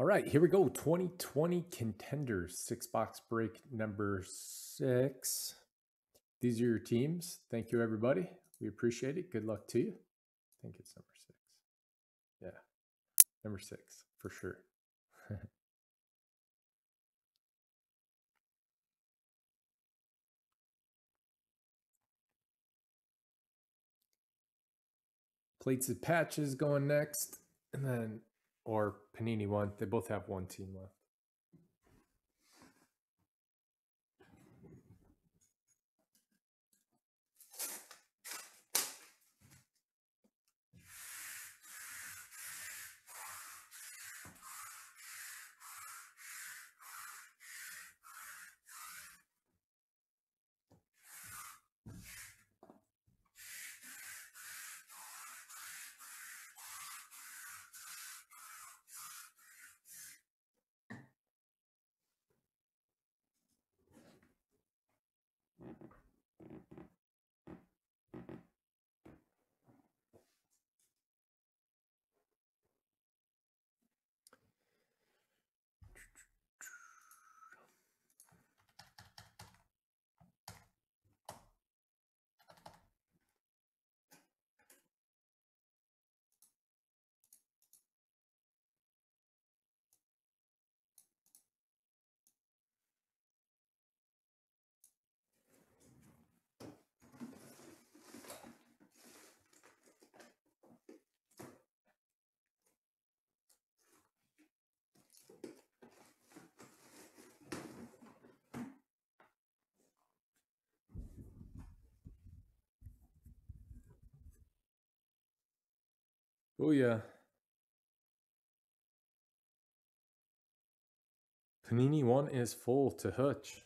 All right, here we go. 2020 Contenders, 6-box break number 6. These are your teams. Thank you, everybody. We appreciate it. Good luck to you. I think it's number 6. Yeah, number 6 for sure. Plates and patches going next, and then or Panini one. They both have one team left. Oh yeah. Panini one is full to Hutch.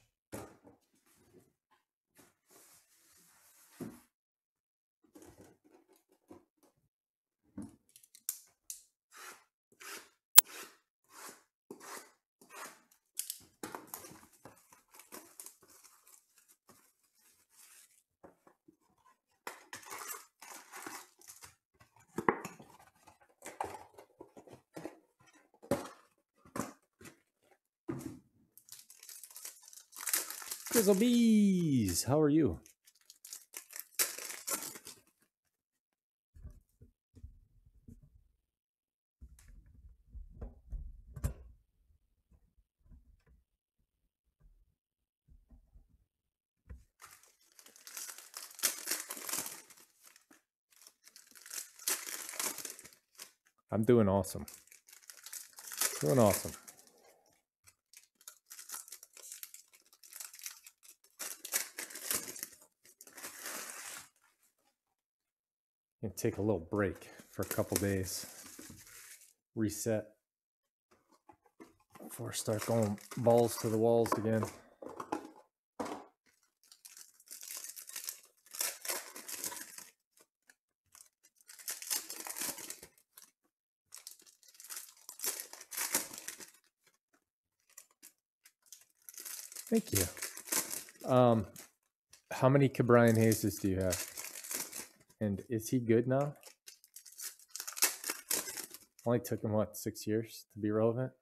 Grizzle Bees, how are you? I'm doing awesome. Doing awesome. And take a little break for a couple days, reset before I start going balls to the walls again. Thank you. How many Cabrian Hayes do you have? And is he good now? Only took him, what, 6 years to be relevant?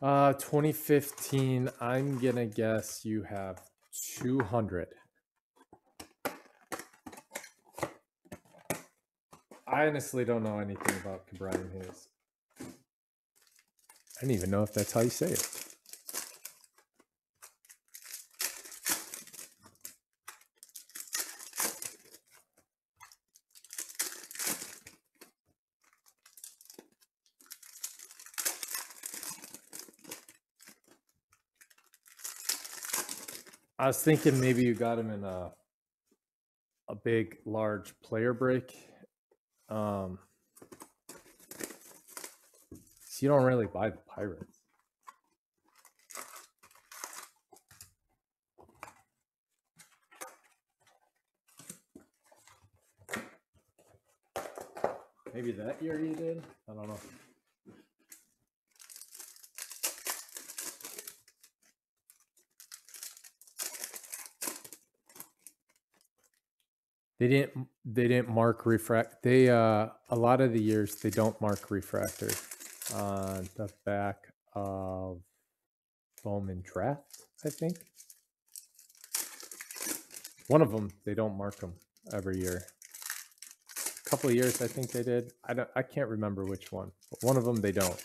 Uh, 2015, I'm going to guess you have 200. I honestly don't know anything about Cabrian Hayes. I didn't even know if that's how you say it. I was thinking maybe you got him in a big, large player break. So you don't really buy the Pirates. Maybe that year you did? I don't know. They didn't mark refract. They a lot of the years they don't mark refractor on the back of Bowman Draft, I think. One of them they don't mark them every year. A couple of years I think they did. I can't remember which one, but one of them they don't.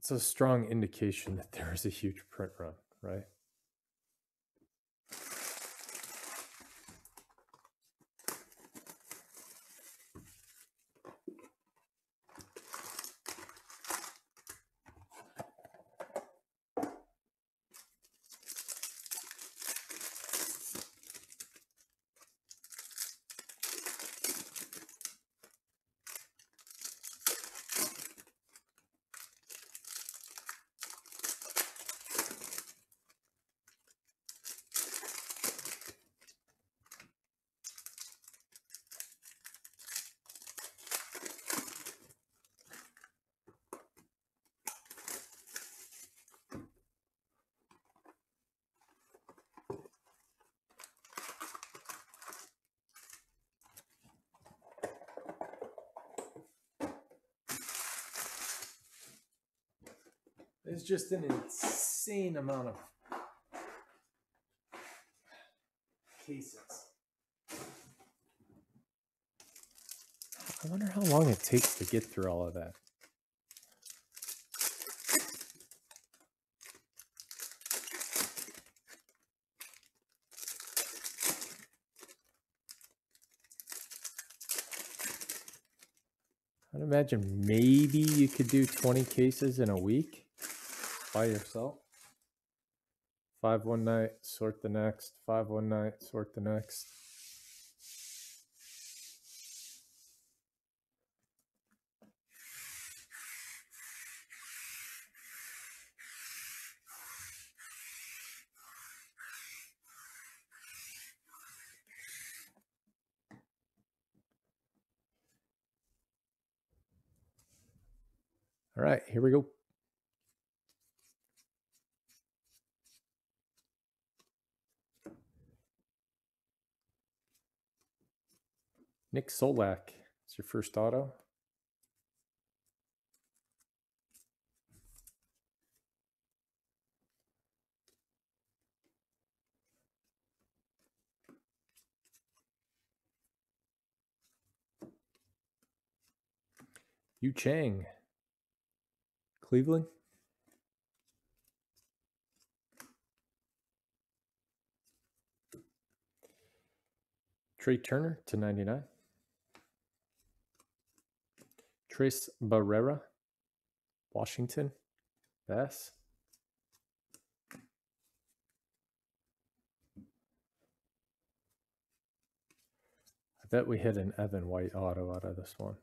It's a strong indication that there is a huge print run, right? It's just an insane amount of cases. I wonder how long it takes to get through all of that. I'd imagine maybe you could do 20 cases in a week. By yourself. 5 one night, sort the next. 5 one night, sort the next. All right, here we go. Nick Solak, it's your first auto. Yu Chang, Cleveland. Trea Turner /99. Tres Barrera, Washington, Bass. I bet we hit an Evan White auto out of this one.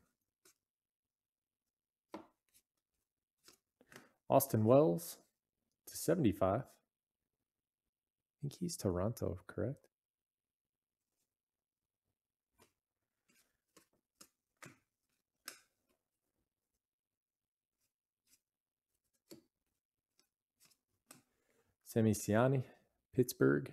Austin Wells /75. I think he's Toronto, correct? Semi Siani, Pittsburgh.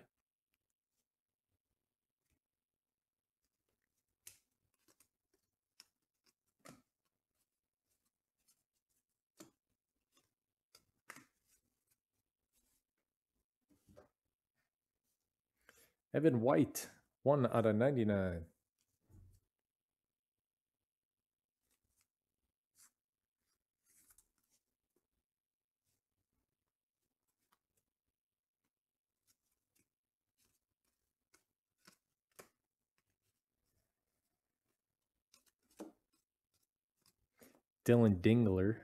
Evan White, 1/99. Dylan Dingler.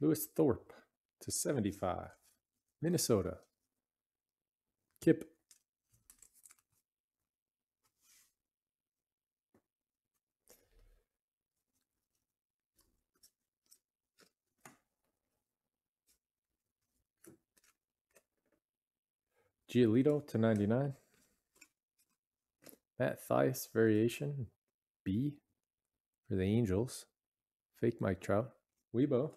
Lewis Thorpe /75. Minnesota. Kip. Giolito /99. Matt Thaiss variation B for the Angels. Fake Mike Trout. Weibo.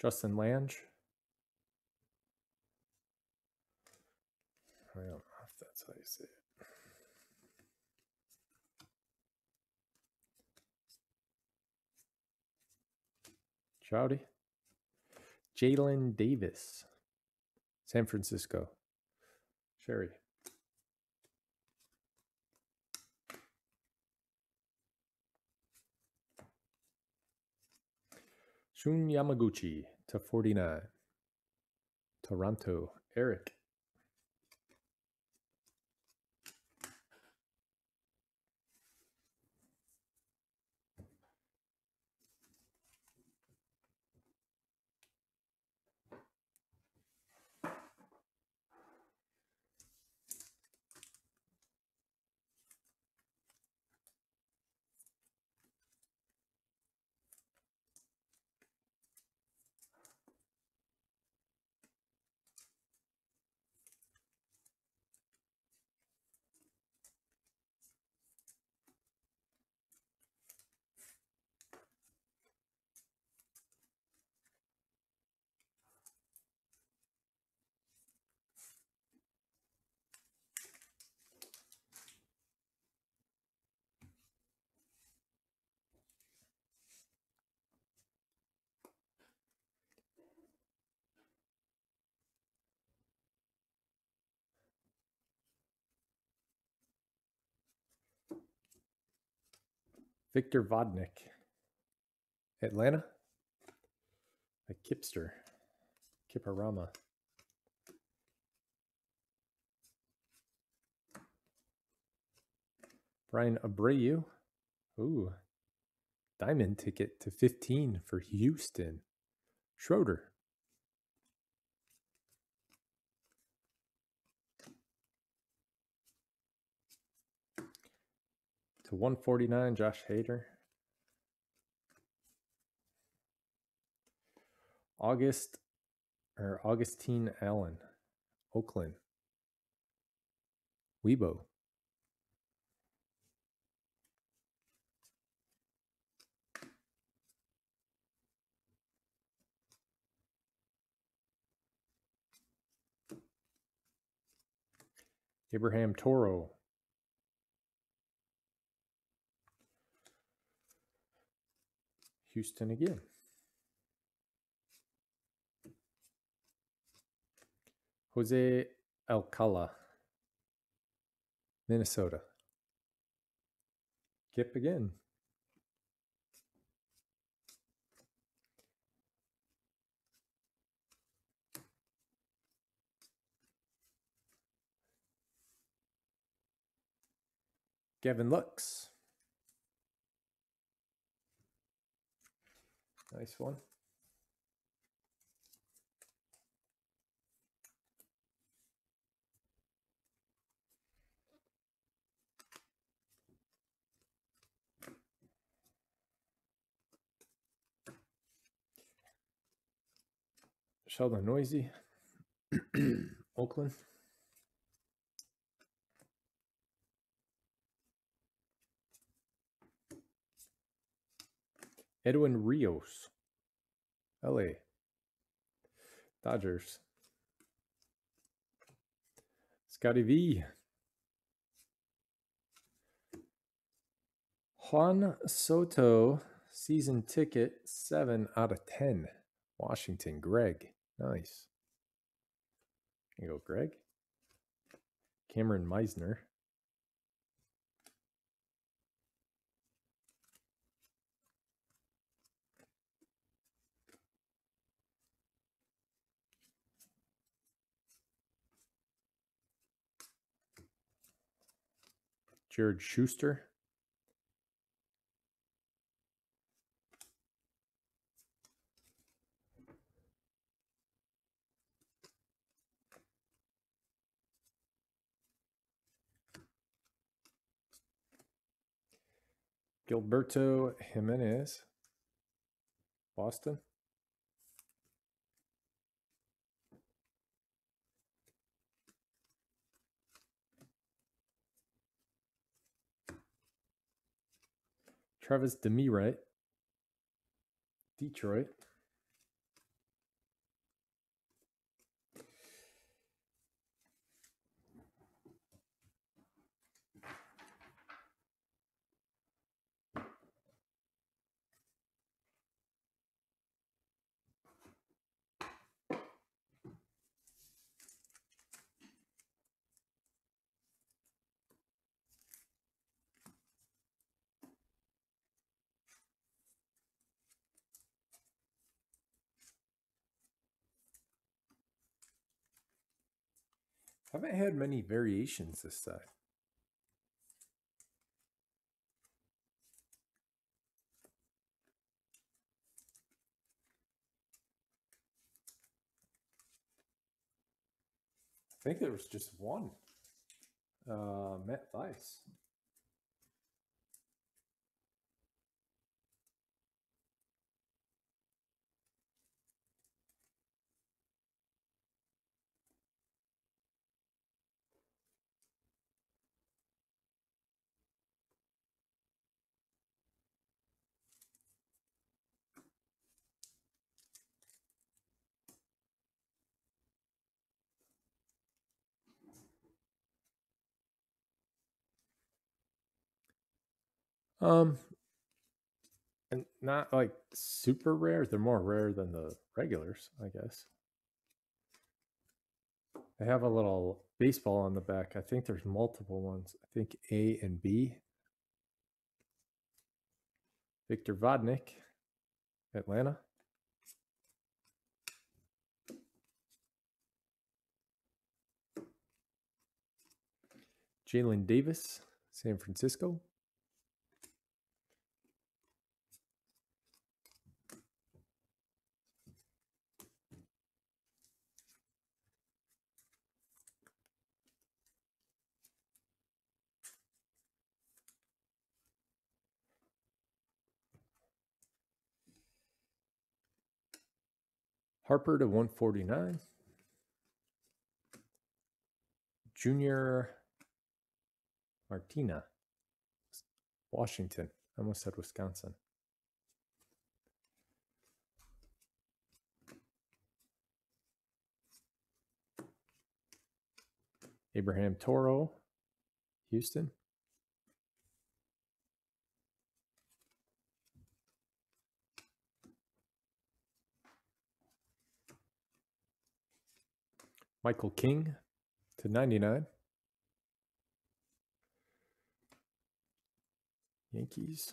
Justin Lange. I don't know if that's how you say it. Chowdy. Jalen Davis. San Francisco. Sherry. Shun Yamaguchi /49. Toronto. Eric. Victor Vodnik, Atlanta, a Kipster, Kiparama. Brian Abreu, ooh, diamond ticket /15 for Houston. Schroeder. /149, Josh Hader. Augustine Allen, Oakland. Weibo. Abraham Toro. Houston again. Jose Alcala, Minnesota. Kip again. Gavin Lux. Nice one. Sheldon Neuse, Oakland. Edwin Rios, LA, Dodgers. Scotty V. Juan Soto, season ticket, 7/10. Washington, Greg. Nice. There you go, Greg. Cameron Meisner. Jared Schuster. Gilberto Jimenez, Boston. Travis Demeritte, Detroit. Haven't had many variations this side. I think there was just one. Matt Thaiss. And not like super rare. They're more rare than the regulars, I guess. They have a little baseball on the back. I think there's multiple ones. I think A and B. Victor Vodnik, Atlanta. Jalen Davis, San Francisco. Harper to 149. Junior Martina, Washington. I almost said Wisconsin. Abraham Toro, Houston. Michael King to 99. Yankees.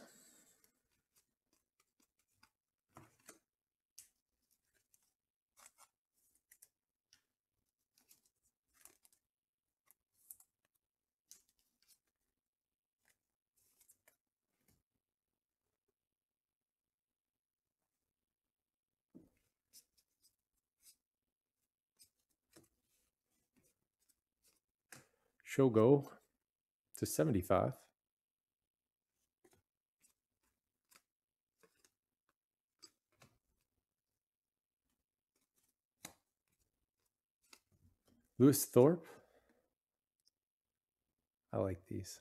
Shogo to 75. Lewis Thorpe. I like these.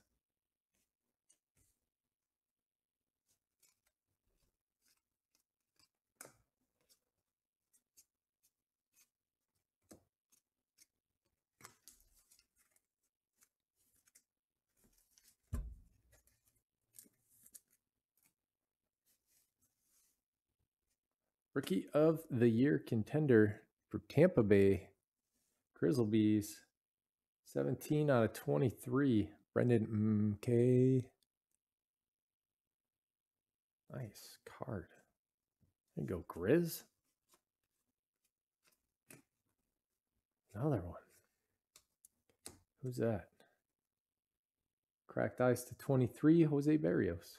Rookie of the Year contender for Tampa Bay Grizzlies, 17 out of 23, Brendan McKay. Nice card. There you go, Grizz. Another one. Who's that? Cracked ice to 23, Jose Berrios,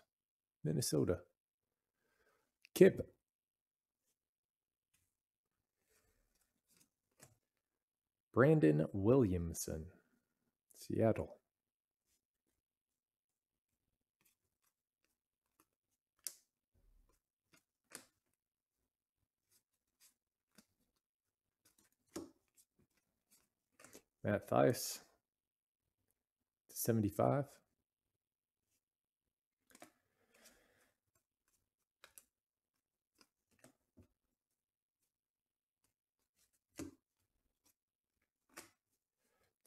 Minnesota. Kip Brandon Williamson, Seattle. Matt Thaiss, 75.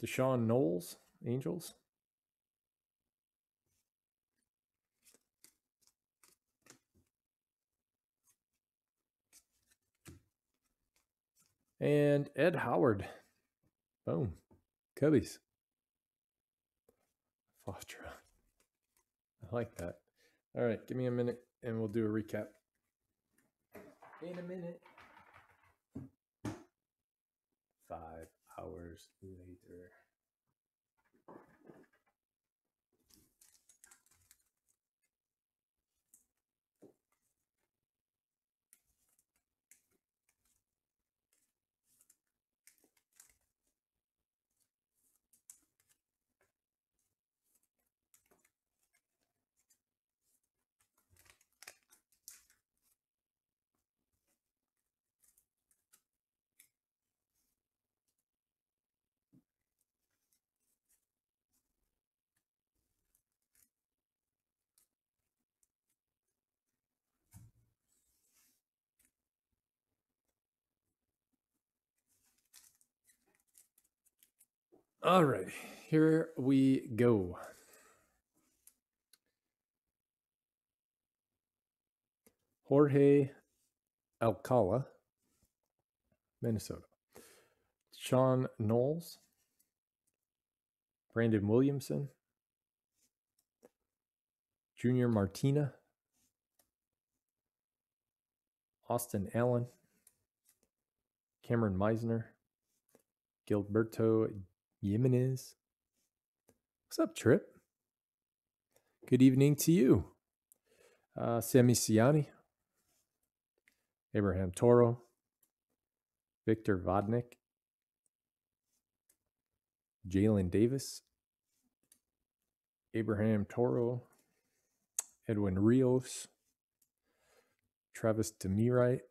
Deshaun Knowles, Angels. And Ed Howard. Boom. Cubbies. Fostra. I like that. All right, give me a minute and we'll do a recap. In a minute. 5 hours later. All right, here we go. Jorge Alcala, Minnesota. Sean Knowles. Brandon Williamson. Junior Martina. Austin Allen. Cameron Meisner. Gilberto Jimenez. What's up, Trip? Good evening to you. Semi Siani. Abraham Toro. Victor Vodnik. Jalen Davis. Abraham Toro. Edwin Rios. Travis Demeritte.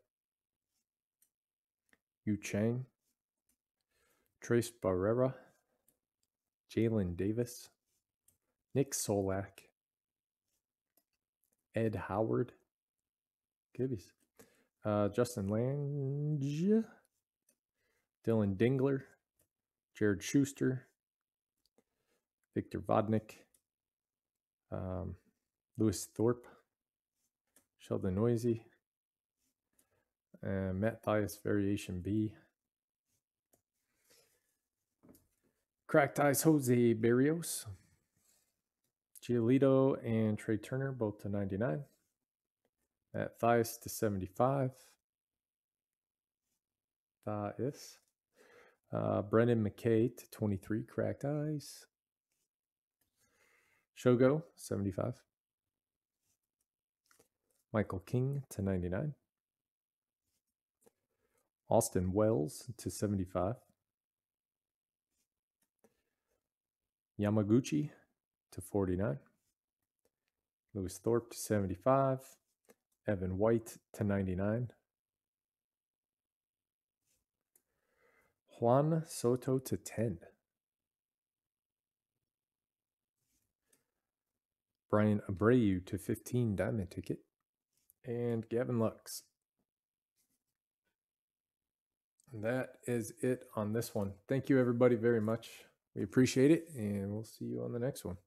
Yu Chang. Tres Barrera. Jalen Davis, Nick Solak, Ed Howard, Gibbies, Justin Lange, Dylan Dingler, Jared Schuster, Victor Vodnik, Lewis Thorpe, Sheldon Neuse, Matt Thaiss, Variation B. Cracked Eyes, Jose Berrios, Giolito and Trea Turner, both to 99. Matt Thaiss to 75. Thaiss. Brendan McKay to 23. Cracked Eyes. Shogo, 75. Michael King to 99. Austin Wells to 75. Yamaguchi to 49. Lewis Thorpe to 75. Evan White to 99. Juan Soto to 10. Brian Abreu to 15. Diamond ticket. And Gavin Lux. And that is it on this one. Thank you everybody very much. We appreciate it, and we'll see you on the next one.